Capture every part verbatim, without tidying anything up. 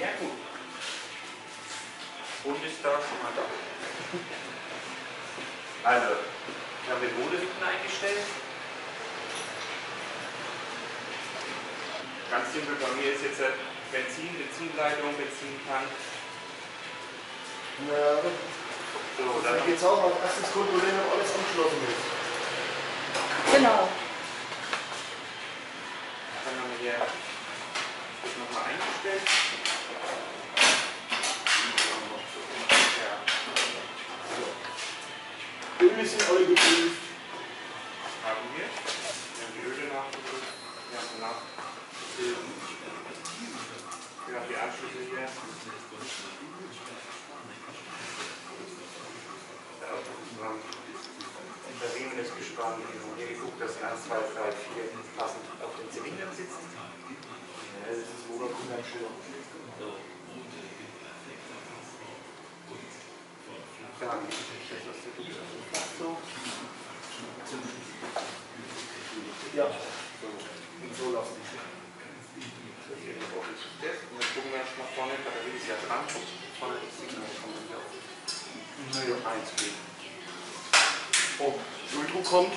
Ja gut. Bundestag schon mal da. Also, ich habe den Modesitten eingestellt. Ganz simpel, bei mir ist jetzt Benzin, Benzinleitung, Benzintank. Ja, so, dann geht es auch mal erstens kontrollieren, ob alles angeschlossen ist. Genau. Dann haben wir hier das nochmal eingestellt. Ja. Öle sind alle geprüft. Haben wir. Wir haben die Öle nachgeprüft. Wir haben danach. Wir haben die Anschlüsse hier. Die Batterien ist gespannt. Wir haben hier geguckt, dass eins, zwei, drei, vier passend auf den Zylindern sitzen. Ja, das ist das Motorkühler schön. Dann so. Ja, und so lassen. Und jetzt gucken wir jetzt nach vorne, da ist ja dran. Vorne ist das Signal, kommt wieder auf. Null eins B. Oh, Öldruck kommt.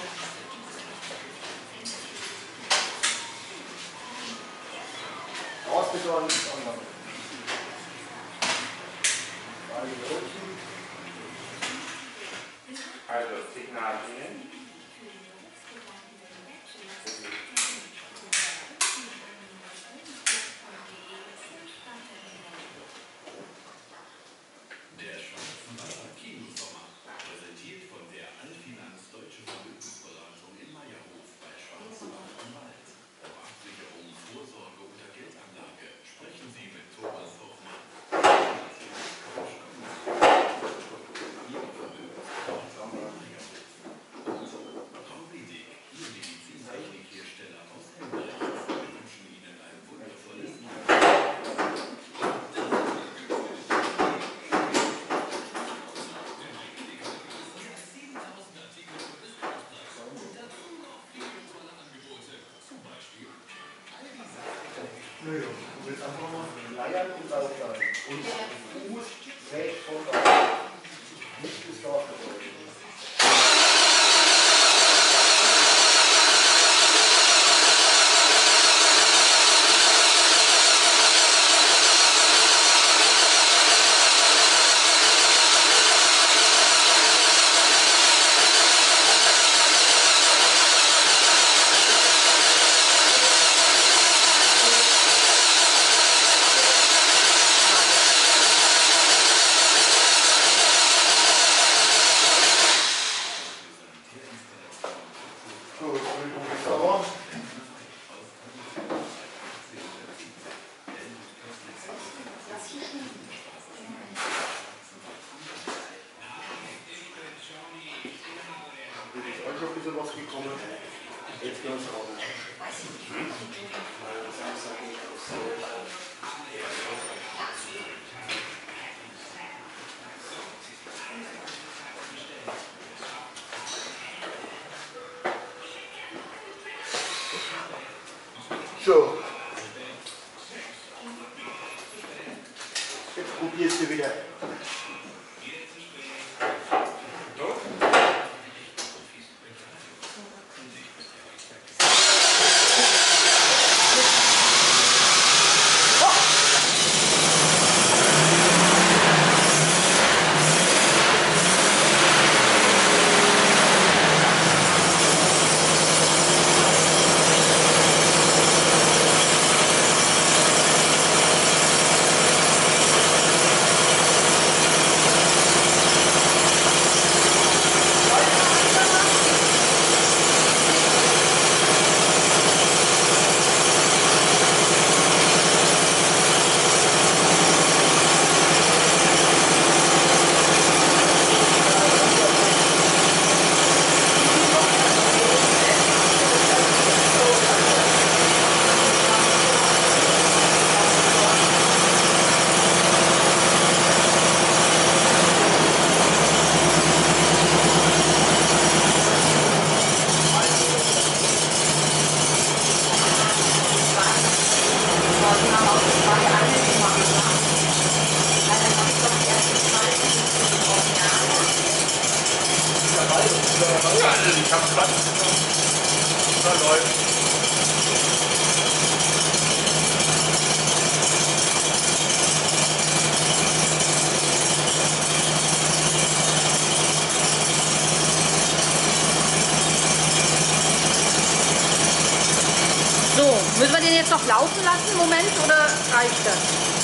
Raus bitte an nichts anderes. Also Signal hin. So, jetzt probierst du wieder. läuft. So, müssen wir den jetzt noch laufen lassen? Moment, oder reicht das?